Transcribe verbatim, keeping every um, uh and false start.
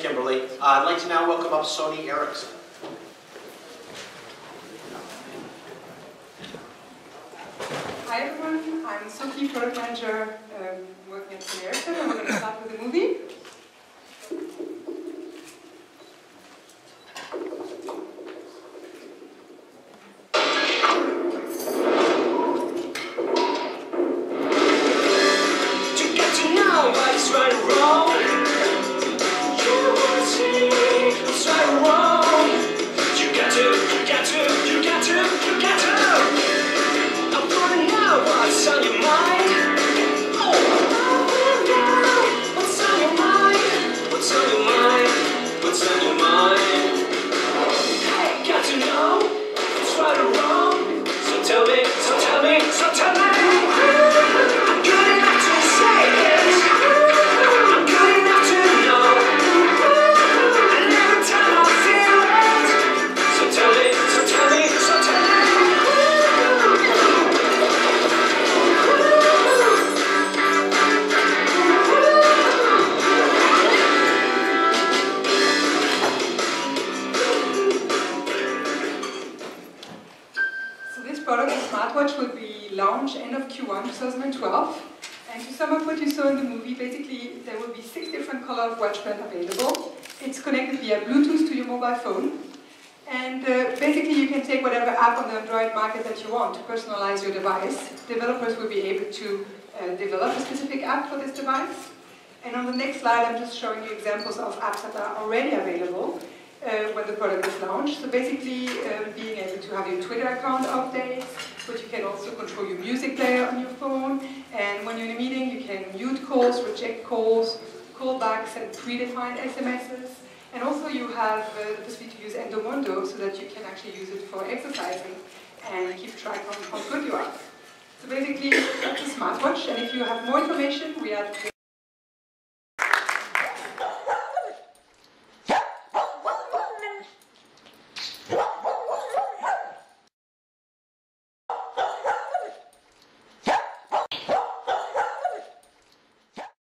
Thanks, Kimberly. Uh, I'd like to now welcome up Sony Ericsson. Hi everyone, I'm Sophie, product manager um, working at Sony Ericsson, and we're going to start with a movie. Q one two thousand twelve, and to sum up what you saw in the movie, basically there will be six different color of watch band available. It's connected via Bluetooth to your mobile phone, and uh, basically you can take whatever app on the Android market that you want to personalize your device. Developers will be able to uh, develop a specific app for this device. And on the next slide I'm just showing you examples of apps that are already available uh, when the product is launched. So basically uh, being able to have your Twitter account updates, but you can also control your music player on your phone, and when you're in a meeting you can mute calls, reject calls, callbacks, and predefined S M Ses. And also you have uh, the possibility to use Endomondo so that you can actually use it for exercising and keep track of how good you are. So basically that's a smartwatch, and if you have more information, we are